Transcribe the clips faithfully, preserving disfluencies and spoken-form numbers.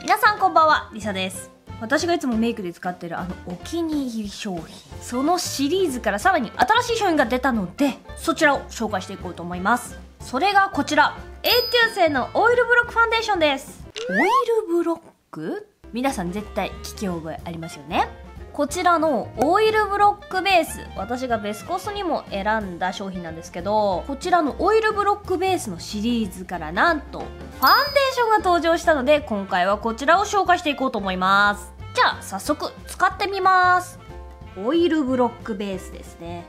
皆さんこんばんは、りさです。私がいつもメイクで使ってるあのお気に入り商品、そのシリーズからさらに新しい商品が出たので、そちらを紹介していこうと思います。それがこちら、永久製のオイルブロックファンデーションです。オイルブロック、皆さん絶対聞き覚えありますよね。こちらのオイルブロックベース、私がベスコスにも選んだ商品なんですけど、こちらのオイルブロックベースのシリーズからなんとファンデーションが登場したので、今回はこちらを紹介していこうと思います。じゃあ早速使ってみます。オイルブロックベースですね。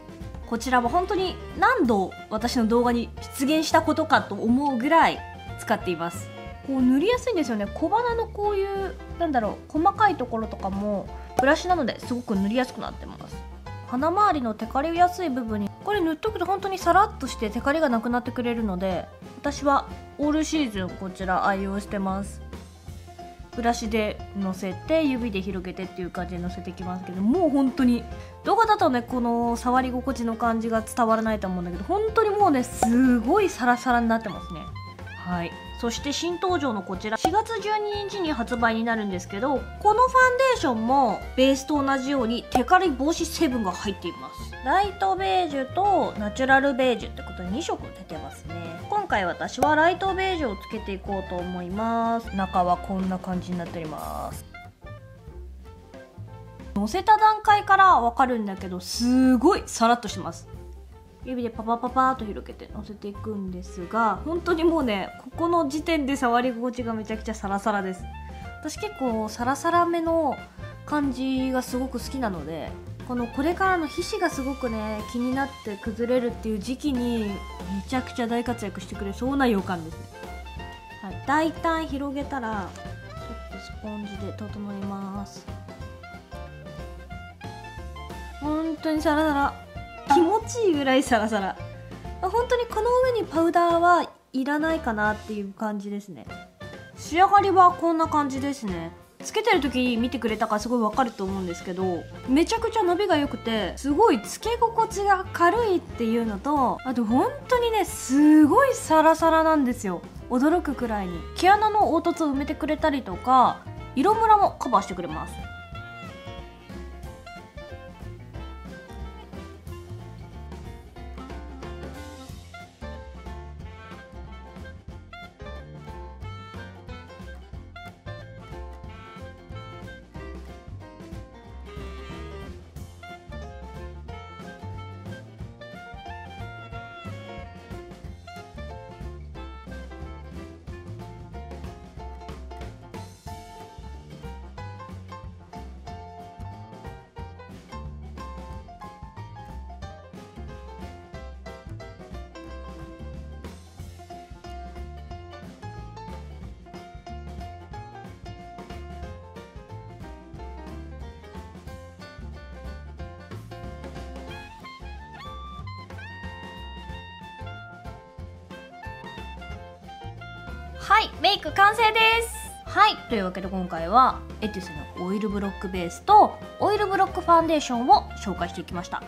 こちらは本当に何度私の動画に出現したことかと思うぐらい使っています。こう塗りやすいんですよね。小鼻のこういう、なんだろう、細かいところとかもブラシなのですごく塗りやすくなってます。鼻周りのテカりやすい部分にこれ塗っとくと本当にサラッとしてテカリがなくなってくれるので、私はオールシーズンこちら愛用してます。ブラシでのせて指で広げてっていう感じでのせていきますけど、もう本当に動画だとね、この触り心地の感じが伝わらないと思うんだけど、本当にもうね、すごいサラサラになってますね。はい、そして新登場のこちら、しがつじゅうににちに発売になるんですけど、このファンデーションもベースと同じようにテカリ防止成分が入っています。ライトベージュとナチュラルベージュってことでにしょく出てますね。今回私はライトベージュをつけていこうと思います。中はこんな感じになっております。のせた段階からわかるんだけど、すごいサラッとしてます。指でパパパパーと広げてのせていくんですが、本当にもうね、ここの時点で触り心地がめちゃくちゃサラサラです。私結構サラサラめの感じがすごく好きなので、このこれからの皮脂がすごくね気になって崩れるっていう時期にめちゃくちゃ大活躍してくれそうな予感ですね。はい、大体広げたらちょっとスポンジで整えます。本当にサラサラ、気持ちいいぐらいサラサラ。本当にこの上にパウダーはいらないかなっていう感じですね。仕上がりはこんな感じですね。つけてる時見てくれたからすごいわかると思うんですけど、めちゃくちゃ伸びが良くて、すごいつけ心地が軽いっていうのと、あと本当にね、すごいサラサラなんですよ。驚くくらいに毛穴の凹凸を埋めてくれたりとか、色ムラもカバーしてくれます。はい、メイク完成です。はい、というわけで今回はエトゥスのオイルブロックベースとオイルブロックファンデーションを紹介していきました。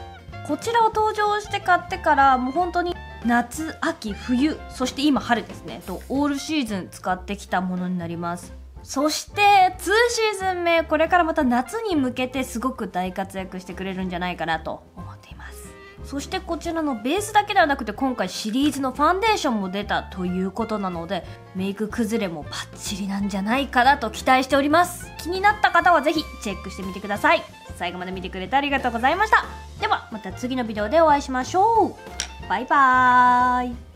こちらを登場して買ってからもう本当に夏、秋、冬、そして今春ですね、とオールシーズン使ってきたものになります。そしてツーシーズンめ、これからまた夏に向けてすごく大活躍してくれるんじゃないかなと思っています。そしてこちらのベースだけではなくて、今回シリーズのファンデーションも出たということなので、メイク崩れもバッチリなんじゃないかなと期待しております。気になった方はぜひチェックしてみてください。最後まで見てくれてありがとうございました。ではまた次のビデオでお会いしましょう。バイバーイ。